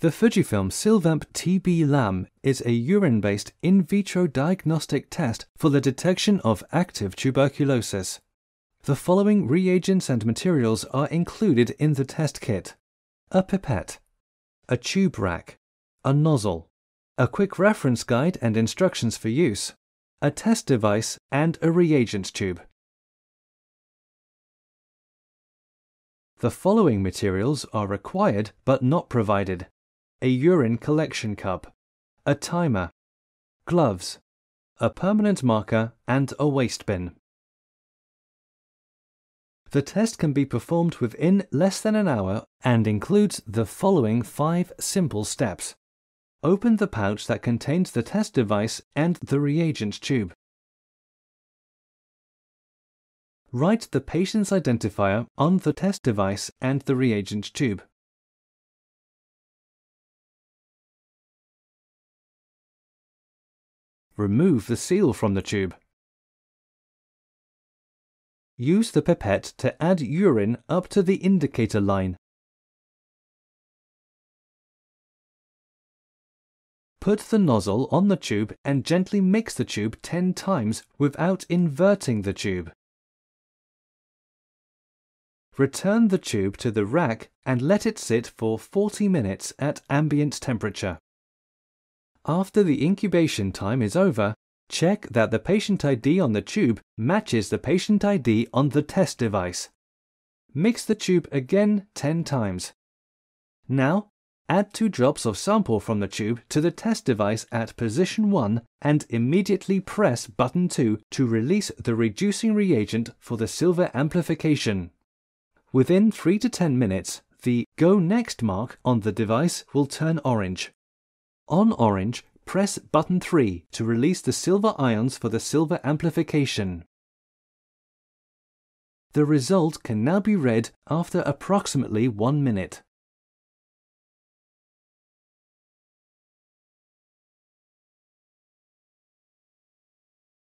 The Fujifilm Silvamp TB-LAM is a urine-based in vitro diagnostic test for the detection of active tuberculosis. The following reagents and materials are included in the test kit: a pipette, a tube rack, a nozzle, a quick reference guide and instructions for use, a test device and a reagent tube. The following materials are required but not provided: a urine collection cup, a timer, gloves, a permanent marker and a waste bin. The test can be performed within less than an hour and includes the following 5 simple steps. Open the pouch that contains the test device and the reagent tube. Write the patient's identifier on the test device and the reagent tube. Remove the seal from the tube. Use the pipette to add urine up to the indicator line. Put the nozzle on the tube and gently mix the tube 10 times without inverting the tube. Return the tube to the rack and let it sit for 40 minutes at ambient temperature. After the incubation time is over, check that the patient ID on the tube matches the patient ID on the test device. Mix the tube again 10 times. Now, add 2 drops of sample from the tube to the test device at position 1 and immediately press button 2 to release the reducing reagent for the silver amplification. Within 3 to 10 minutes, the Go Next mark on the device will turn orange. On orange, press button 3 to release the silver ions for the silver amplification. The result can now be read after approximately 1 minute.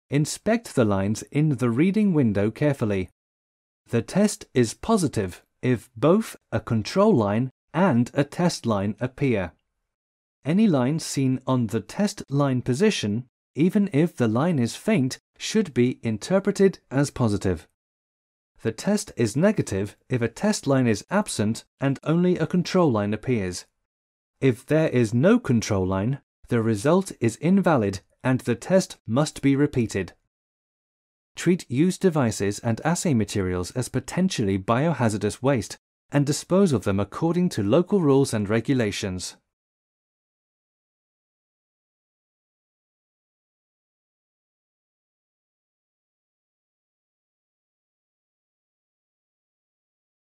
Inspect the lines in the reading window carefully. The test is positive if both a control line and a test line appear. Any line seen on the test line position, even if the line is faint, should be interpreted as positive. The test is negative if a test line is absent and only a control line appears. If there is no control line, the result is invalid and the test must be repeated. Treat used devices and assay materials as potentially biohazardous waste and dispose of them according to local rules and regulations.